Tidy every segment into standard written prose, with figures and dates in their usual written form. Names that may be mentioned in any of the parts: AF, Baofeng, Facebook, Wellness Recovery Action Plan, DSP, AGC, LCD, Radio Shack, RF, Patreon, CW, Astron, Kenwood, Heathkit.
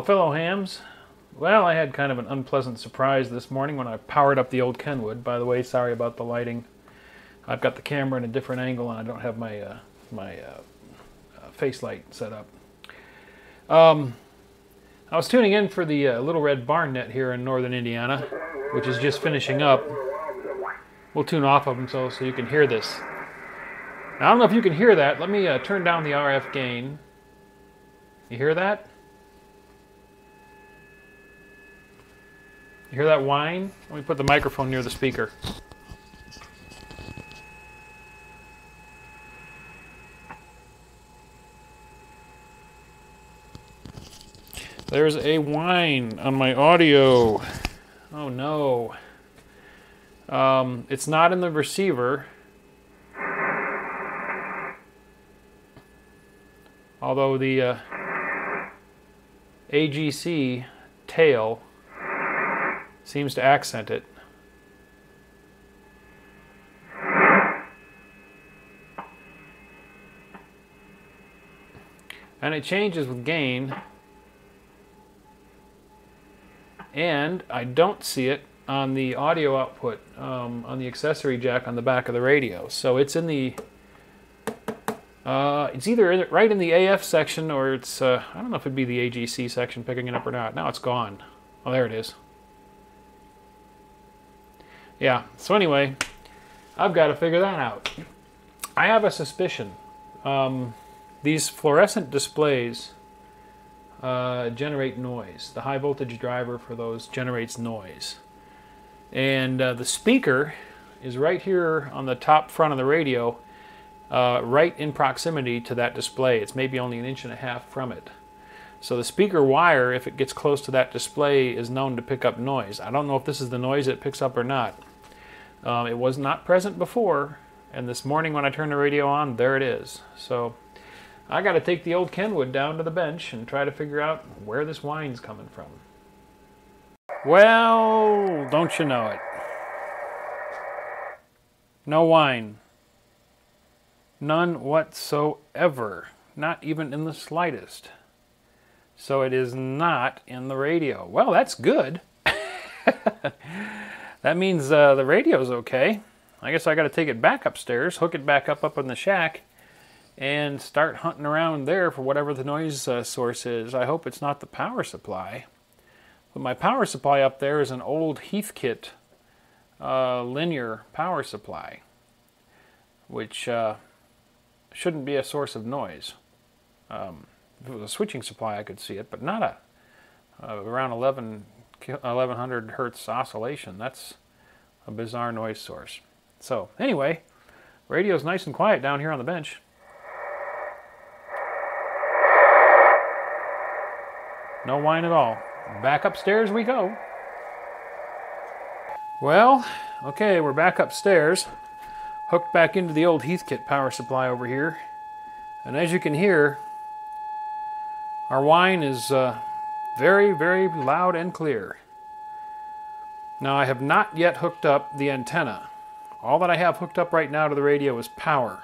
Hello, fellow hams. Well, I had kind of an unpleasant surprise this morning when I powered up the old Kenwood. By the way, sorry about the lighting. I've got the camera in a different angle, and I don't have my face light set up. I was tuning in for the Little Red Barn Net here in northern Indiana, which is just finishing up. We'll tune off of them so you can hear this. Now, I don't know if you can hear that. Let me turn down the RF gain. You hear that? You hear that whine? Let me put the microphone near the speaker. There's a whine on my audio. Oh no. It's not in the receiver. Although the AGC tail seems to accent it. And it changes with gain. And I don't see it on the audio output, on the accessory jack on the back of the radio. So it's in the, it's either right in the AF section or it's, I don't know if it'd be the AGC section picking it up or not. Now it's gone. Oh, there it is. Yeah, so anyway, I've got to figure that out. I have a suspicion. These fluorescent displays generate noise. The high voltage driver for those generates noise. And the speaker is right here on the top front of the radio, right in proximity to that display. It's maybe only 1.5 inches from it. So the speaker wire, if it gets close to that display, is known to pick up noise. I don't know if this is the noise it picks up or not. It was not present before, and this morning when I turned the radio on, there it is. So I got to take the old Kenwood down to the bench and try to figure out where this whine's coming from. Well, don't you know it? No whine. None whatsoever. Not even in the slightest. So it is not in the radio. Well, that's good. That means the radio's okay. I guess I got to take it back upstairs, hook it back up in the shack, and start hunting around there for whatever the noise source is. I hope it's not the power supply. But my power supply up there is an old Heathkit linear power supply, which shouldn't be a source of noise. If it was a switching supply, I could see it, but not a around 1100 hertz oscillation. That's a bizarre noise source. So anyway, radio's nice and quiet down here on the bench. No whine at all. Back upstairs we go. Well, okay, we're back upstairs, hooked back into the old Heathkit power supply over here, and as you can hear, our whine is very, very loud and clear. Now, I have not yet hooked up the antenna. All that I have hooked up right now to the radio is power,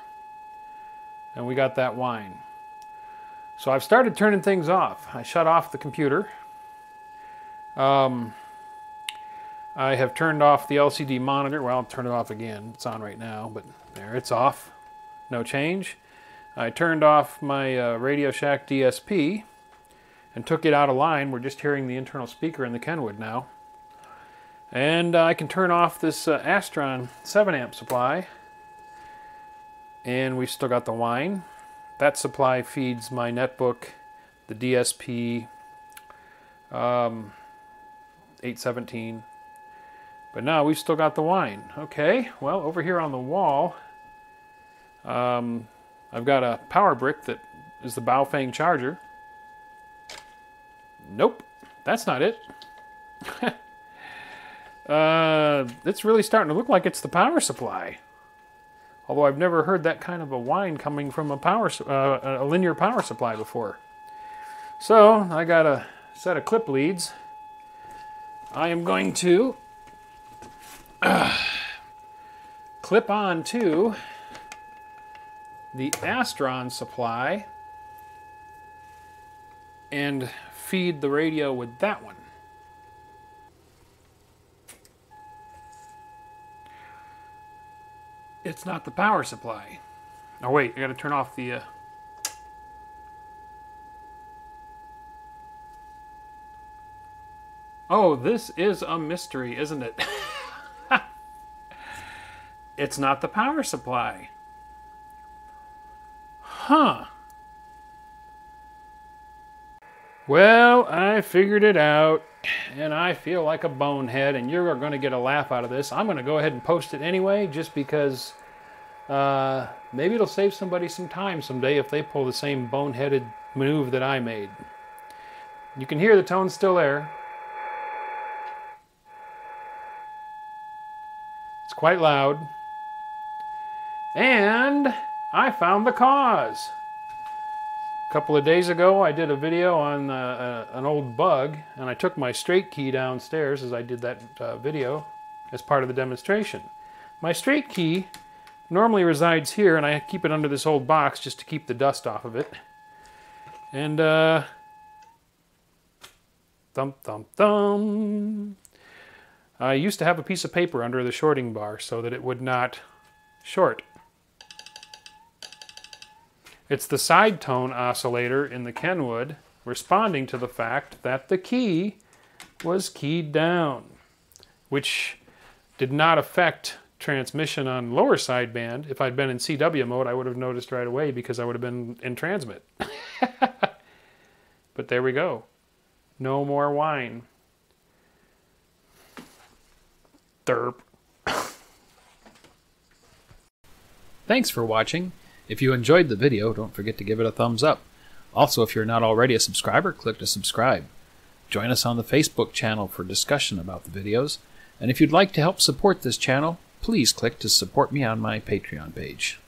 and we got that whine. So I've started turning things off. I shut off the computer. I have turned off the LCD monitor. Well, I'll turn it off again. It's on right now, but there, it's off. No change. I turned off my Radio Shack DSP and took it out of line. We're just hearing the internal speaker in the Kenwood now. And I can turn off this Astron 7-amp supply. And we've still got the whine. That supply feeds my netbook, the DSP, 817, but now we've still got the whine. Okay, well, over here on the wall, I've got a power brick that is the Baofeng charger. Nope, that's not it. It's really starting to look like it's the power supply, although I've never heard that kind of a whine coming from a linear power supply before. So I got a set of clip leads. I am going to clip on to the Astron supply and feed the radio with that one. It's not the power supply. Oh wait, I gotta turn off the... Oh, this is a mystery, isn't it? It's not the power supply. Huh. Well, I figured it out, and I feel like a bonehead, and you're going to get a laugh out of this. I'm going to go ahead and post it anyway, just because maybe it'll save somebody some time someday if they pull the same boneheaded maneuver that I made. You can hear the tone still there. It's quite loud. And I found the cause. A couple of days ago, I did a video on an old bug, and I took my straight key downstairs as I did that video as part of the demonstration. My straight key normally resides here, and I keep it under this old box just to keep the dust off of it. And, thump, thump, thump. I used to have a piece of paper under the shorting bar so that it would not short. It's the side tone oscillator in the Kenwood responding to the fact that the key was keyed down, which did not affect transmission on lower sideband. If I'd been in CW mode, I would have noticed right away because I would have been in transmit. But there we go. No more whine. Derp. Thanks for watching. If you enjoyed the video, don't forget to give it a thumbs up. Also, if you're not already a subscriber, click to subscribe. Join us on the Facebook channel for discussion about the videos. And if you'd like to help support this channel, please click to support me on my Patreon page.